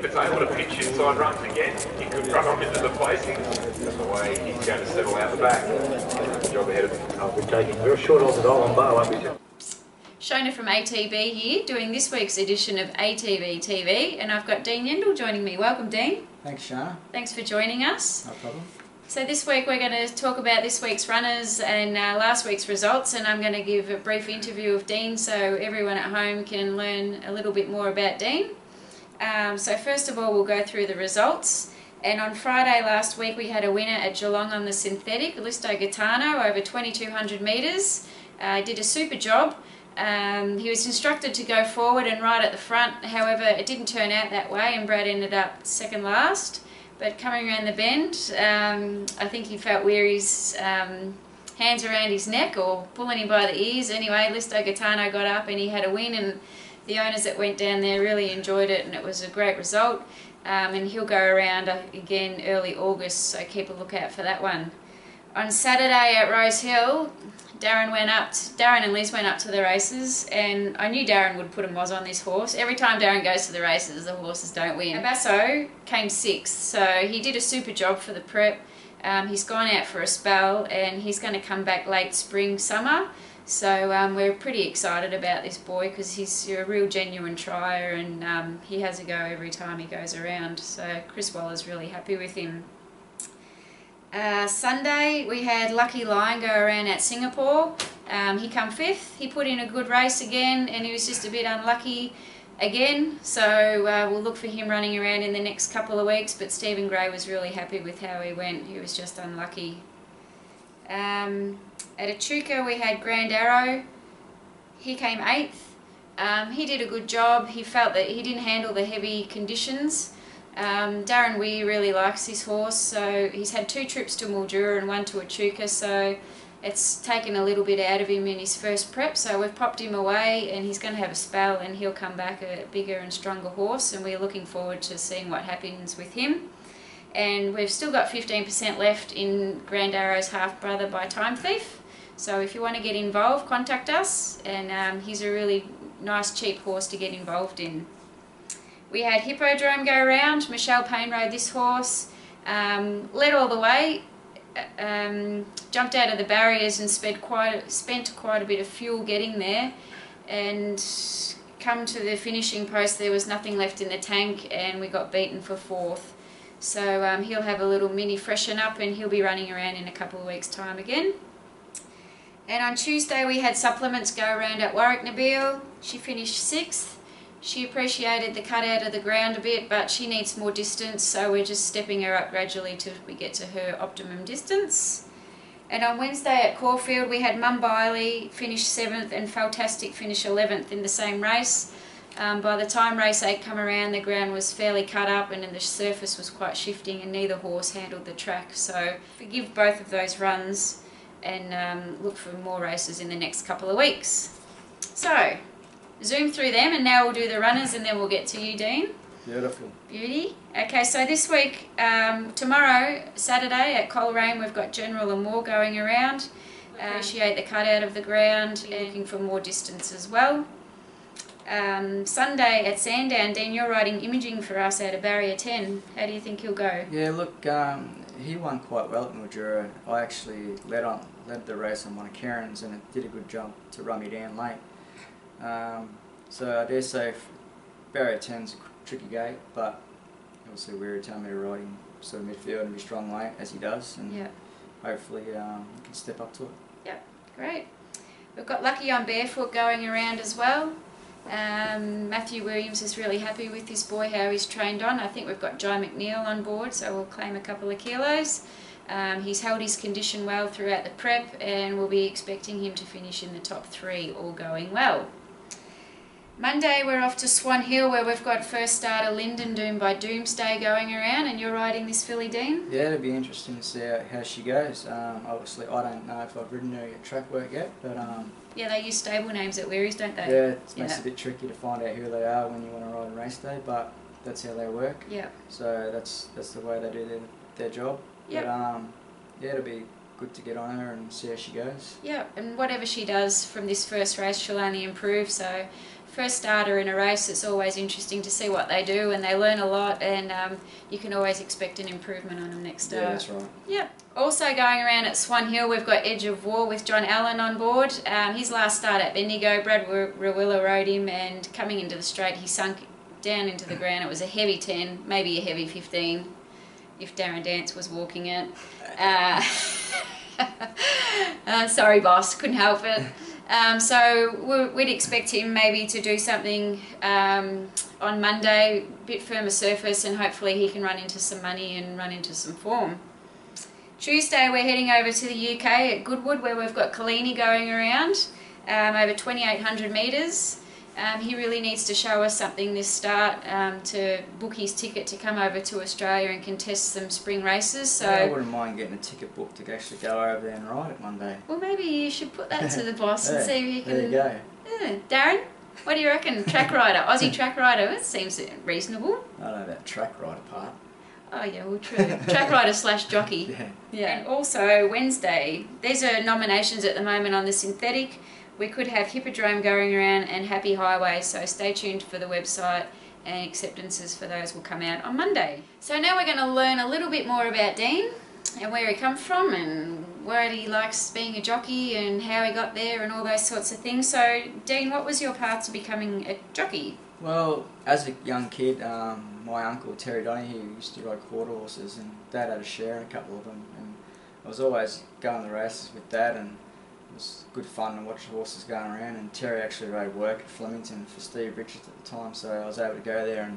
Clifford's able to pitch inside runs again. He could run off into the placing. That's the way he's going to settle out the back. Job ahead of him. I'll be taking real short odds at Island Bar, won't we? Shona from ATV here, doing this week's edition of ATV TV, and I've got Dean Yendall joining me. Welcome, Dean. Thanks, Shona. Thanks for joining us. No problem. So this week we're going to talk about this week's runners and last week's results, and I'm going to give a brief interview of Dean so everyone at home can learn a little bit more about Dean. So first of all we'll go through the results, and on Friday last week we had a winner at Geelong on the synthetic, Listo Guitano, over 2200 metres. Did a super job. He was instructed to go forward and right at the front, however it didn't turn out that way and Brad ended up second last. But coming around the bend, I think he felt Weary's hands around his neck or pulling him by the ears. Anyway, Listo Guitano got up and he had a win, and the owners that went down there really enjoyed it and it was a great result. And he'll go around again early August, so keep a lookout for that one. On Saturday at Rose Hill, Darren and Liz went up to the races, and I knew Darren would put a moz on this horse. Every time Darren goes to the races, the horses don't win. Abasso came sixth, so he did a super job for the prep. He's gone out for a spell, and he's going to come back late spring, summer. So we're pretty excited about this boy because he's a real genuine trier, and he has a go every time he goes around. So Chris Waller's really happy with him. Sunday we had Lucky Lion go around at Singapore. He come fifth. He put in a good race again, and he was just a bit unlucky again, so we'll look for him running around in the next couple of weeks, but Stephen Gray was really happy with how he went. He was just unlucky. At Echuca we had Grand Arrow. He came eighth. He did a good job. He felt that he didn't handle the heavy conditions. Darren Wee really likes this horse, so he's had two trips to Mildura and one to Echuca, so it's taken a little bit out of him in his first prep, so we've popped him away and he's going to have a spell and he'll come back a bigger and stronger horse, and we're looking forward to seeing what happens with him. And we've still got 15% left in Grand Arrow's half brother by Time Thief, so if you want to get involved, contact us, and he's a really nice cheap horse to get involved in. We had Hippodrome go around. Michelle Payne rode this horse, led all the way, jumped out of the barriers and spent quite a bit of fuel getting there, and come to the finishing post there was nothing left in the tank and we got beaten for fourth. So he'll have a little mini freshen up and he'll be running around in a couple of weeks time again. And on Tuesday we had supplements go around at Warwick-Nabeel. She finished sixth. She appreciated the cut out of the ground a bit, but she needs more distance, so we're just stepping her up gradually till we get to her optimum distance. And on Wednesday at Caulfield we had Mum Biley finish 7th and Feltastic finish 11th in the same race. By the time race 8 come around, the ground was fairly cut up and the surface was quite shifting and neither horse handled the track, so forgive both of those runs and look for more races in the next couple of weeks. So zoom through them, and now we'll do the runners and then we'll get to you, Dean. Beautiful. Beauty. Okay, so this week, tomorrow, Saturday at Coleraine, we've got General and Moore going around. Appreciate the cut out of the ground, and looking for more distance as well. Sunday at Sandown, Dean, you're riding Imaging for us out of Barrier 10. How do you think he'll go? Yeah, look, he won quite well at Mildura. I actually led the race on one of Karen's, and it did a good job to run me down late. So I dare say Barrier 10's a tricky gate, but obviously we're telling me to ride him sort of midfield and be strong late as he does, and yep, hopefully he can step up to it. Yep, great. We've got Lucky on barefoot going around as well. Matthew Williams is really happy with this boy, how he's trained on. I think we've got Jai McNeil on board, so we'll claim a couple of kilos. He's held his condition well throughout the prep, and we'll be expecting him to finish in the top three, all going well. Monday we're off to Swan Hill where we've got first starter Lyndon Doom by Doomsday going around, and you're riding this filly, Dean? Yeah, it'll be interesting to see how she goes. Obviously I don't know if I've ridden her at track work yet, but... yeah, they use stable names at Weary's, don't they? Yeah, it makes it a bit tricky to find out who they are when you want to ride on race day, but that's how they work. Yeah. So that's the way they do their job. Yep. But yeah, it'll be good to get on her and see how she goes. Yeah, and whatever she does from this first race she'll only improve, so first starter in a race, it's always interesting to see what they do, and they learn a lot, and you can always expect an improvement on them next start. Yeah, that's right. Yep. Also going around at Swan Hill, we've got Edge of War with John Allen on board. His last start at Bendigo, Brad Rowilla rode him, and coming into the straight, he sunk down into the ground. It was a heavy 10, maybe a heavy 15, if Darren Dance was walking it. Sorry boss, couldn't help it. So we'd expect him maybe to do something on Monday, a bit firmer surface, and hopefully he can run into some money and run into some form. Tuesday we're heading over to the UK at Goodwood, where we've got Coleraine going around over 2,800 metres. He really needs to show us something this start to book his ticket to come over to Australia and contest some spring races. So yeah, I wouldn't mind getting a ticket booked to actually go over there and ride it one day. Well, maybe you should put that to the boss and see if you can... There you go. Yeah. Darren, what do you reckon? Track rider, Aussie track rider, it seems reasonable. I don't know about track rider part. Oh yeah, well true. Track rider slash jockey. Yeah. Yeah. And also Wednesday, these are nominations at the moment on the synthetic. We could have Hippodrome going around and Happy Highway, so stay tuned for the website, and acceptances for those will come out on Monday. So now we're going to learn a little bit more about Dean and where he comes from and why he likes being a jockey and how he got there and all those sorts of things. So Dean, what was your path to becoming a jockey? Well, as a young kid, my uncle Terry Donahue used to ride quarter horses, and Dad had a share in a couple of them, and I was always going to the races with Dad, and it was good fun to watch the horses going around. And Terry actually rode work at Flemington for Steve Richards at the time, so I was able to go there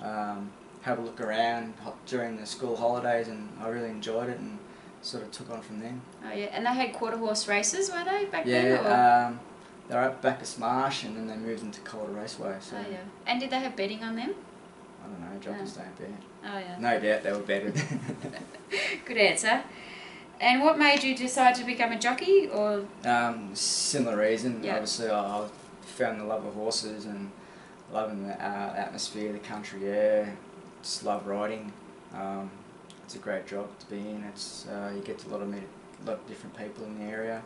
and have a look around during the school holidays, and I really enjoyed it and sort of took on from there. Oh yeah, and they had quarter horse races, were they, back then? Yeah, they were up back at Smarsh, and then they moved into Calder Raceway. So. Oh yeah, and did they have betting on them? I don't know, jockeys don't bet. Oh yeah. No doubt they were betted. Good answer. And what made you decide to become a jockey, or...? Similar reason. Yep. Obviously I found the love of horses and loving the atmosphere, the country air, just love riding. It's a great job to be in. It's you get to meet a lot of different people in the area,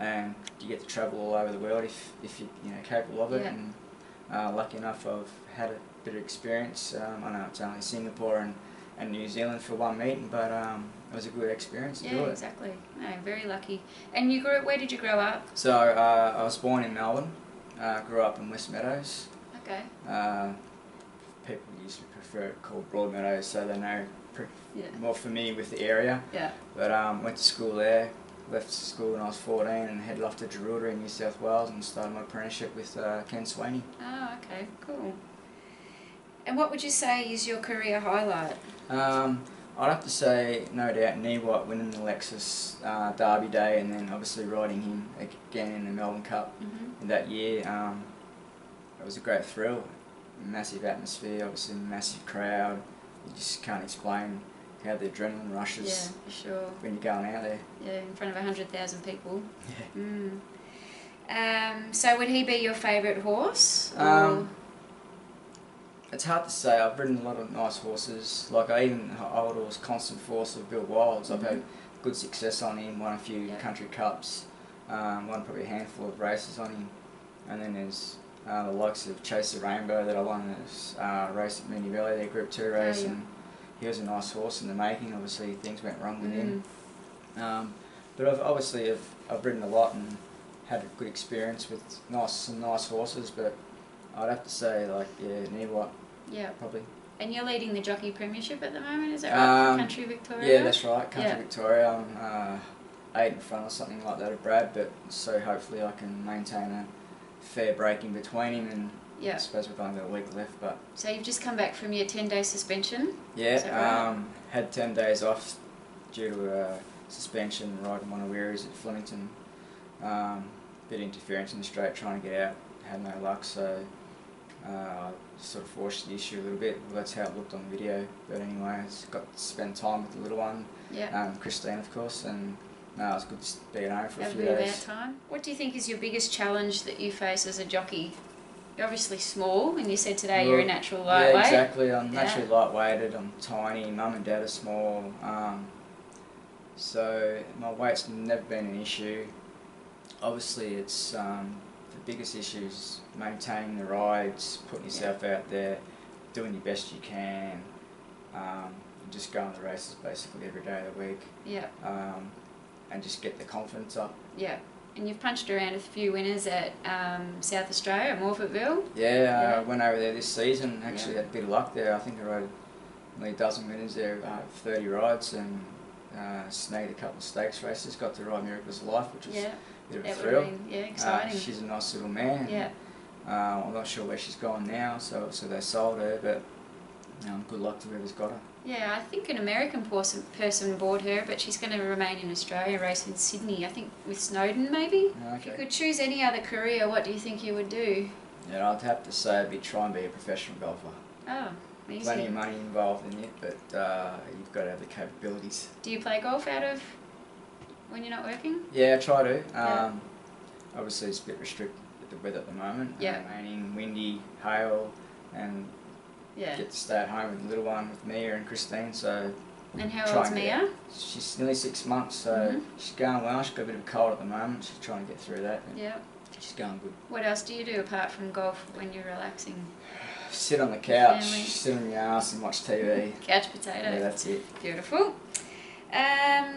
and you get to travel all over the world if you're capable of it. Yep. And lucky enough I've had a bit of experience. I know it's only Singapore and New Zealand for one meeting, but it was a good experience to do it. Yeah, exactly. No, very lucky. And you grew up, where did you grow up? So I was born in Melbourne, grew up in West Meadows. Okay. People usually prefer it called Broadmeadows, so they know more familiar with the area. Yeah. But went to school there, left school when I was 14 and headed off to Geelong in New South Wales and started my apprenticeship with Ken Sweeney. Oh, okay, cool. And what would you say is your career highlight? I'd have to say, no doubt, Niewhite winning the Lexus Derby Day, and then obviously riding him again in the Melbourne Cup in that year. It was a great thrill, massive atmosphere, obviously massive crowd. You just can't explain how the adrenaline rushes when you're going out there. Yeah, in front of 100,000 people. Yeah. Mm. So would he be your favourite horse? It's hard to say. I've ridden a lot of nice horses. Like old horse Constant Force of Bill Wilds. I've had good success on him. Won a few country cups. Won probably a handful of races on him. And then there's the likes of Chase the Rainbow that I won this race at Moonee Valley, their Group 2 race. And he was a nice horse in the making. Obviously things went wrong with him. But I've ridden a lot and had a good experience with some nice horses. But I'd have to say, Niewhite. Yeah, probably. And you're leading the Jockey Premiership at the moment, is that right? Country Victoria? Yeah, that's right. Country Victoria. I'm 8 in front or something like that of Brad, but so hopefully I can maintain a fair break in between him, and I suppose we've only got a week left. But so you've just come back from your 10-day suspension? Yeah, is that right? Had 10 days off due to suspension, riding one of Weary's at Flemington. Bit of interference in the straight, trying to get out. Had no luck, so... I sort of forced the issue a little bit. Well, that's how it looked on video. But anyway, I got to spend time with the little one, Christine, of course, and it was good to be at home for a few days. Time. What do you think is your biggest challenge that you face as a jockey? You're obviously small, and you said today you're a natural lightweight. Yeah, exactly. I'm naturally lightweighted. I'm tiny. Mum and Dad are small. So my weight's never been an issue. Obviously, it's biggest issue is maintaining the rides, putting yourself out there, doing your best you can, and just going to the races basically every day of the week. Yeah. And just get the confidence up. Yeah. And you've punched around a few winners at South Australia, Morphettville. Yeah, I went over there this season. Actually, had a bit of luck there. I think I rode nearly a dozen winners there, 30 rides, and snagged a couple of stakes races. Got to ride Miracles of Life, which was a bit of a thrill. Been, exciting. She's a nice little man. Yeah. I'm not sure where she's gone now, so they sold her, but good luck to whoever's got her. Yeah, I think an American person bought her, but she's going to remain in Australia, race in Sydney, I think with Snowden maybe? Okay. If you could choose any other career, what do you think you would do? Yeah, I'd have to say I'd try and be a professional golfer. Oh, amazing. Plenty of money involved in it, but you've got to have the capabilities. Do you play golf out of when you're not working? Yeah, I try to. Obviously it's a bit restricted with the weather at the moment. Yeah. Raining, windy, hail, and... Yeah. Get to stay at home with the little one, with Mia and Christine, so... And how old's Mia? She's nearly 6 months, so she's going well. She's got a bit of a cold at the moment. She's trying to get through that. Yeah. She's going good. What else do you do apart from golf when you're relaxing? Sit on the couch, sit on your ass and watch TV. Couch potato. Yeah, that's it. Beautiful. How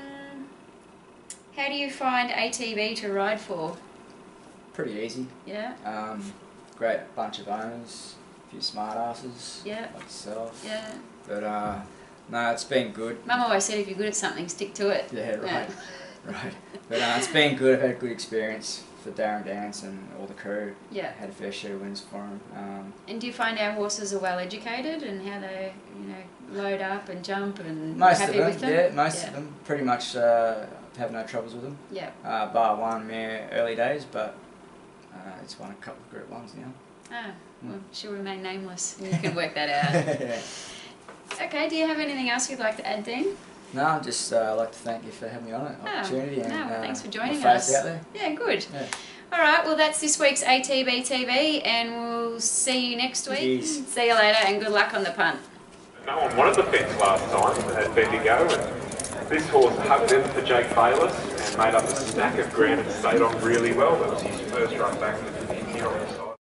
do you find ATV to ride for? Pretty easy. Yeah. Great bunch of owners. Smart asses, like yourself. Yeah. But no, it's been good. Mum always said if you're good at something, stick to it. Yeah, right. No. Right. But it's been good. I've had a good experience for Darren Dance and all the crew. Yeah. Had a fair share of wins for them. And do you find our horses are well educated and how they, load up and jump and most happy of them, with them? Yeah, most of them pretty much have no troubles with them. Yeah. Bar one mare early days, but it's won a couple of Group 1s now. Ah, well, she'll remain nameless, and you can work that out. Okay, do you have anything else you'd like to add, Dean? No, I'd just like to thank you for having me on the opportunity. And, well, thanks for joining us. Out there. Yeah, good. Yeah. All right, well, that's this week's ATB TV, and we'll see you next week. Jeez. See you later, and good luck on the punt. No one wanted the fence last time at Bendigo, and this horse hugged in for Jake Bayless and made up a stack of ground and stayed on really well. That was his first run back in here on the side.